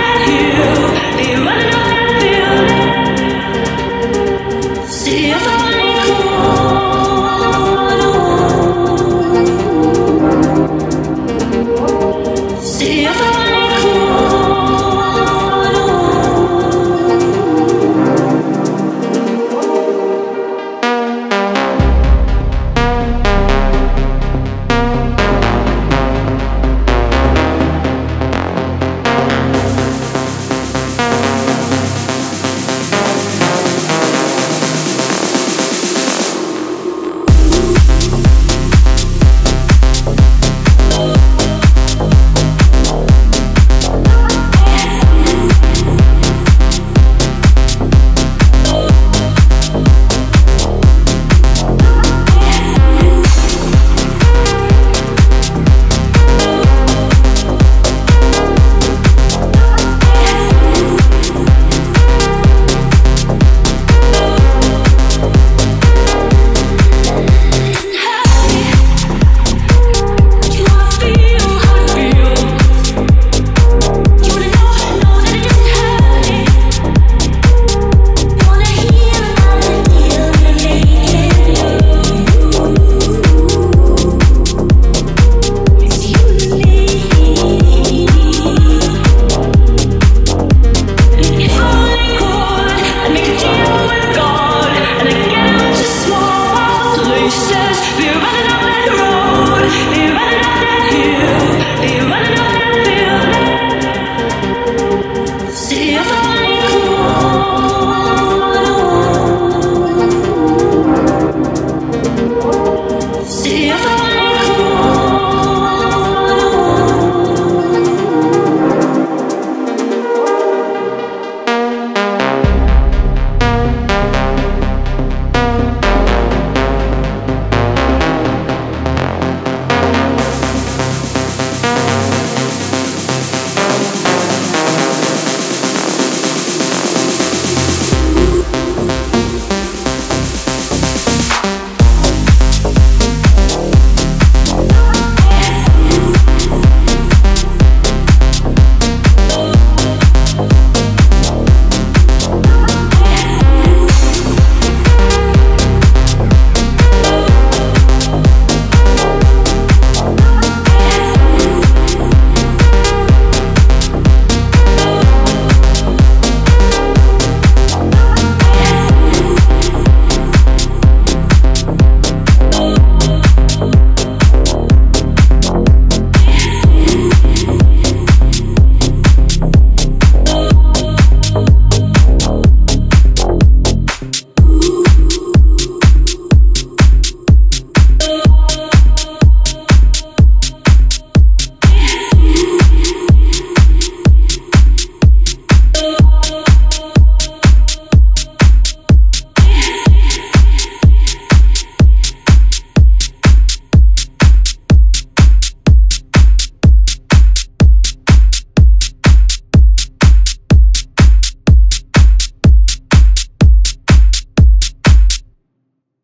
back here.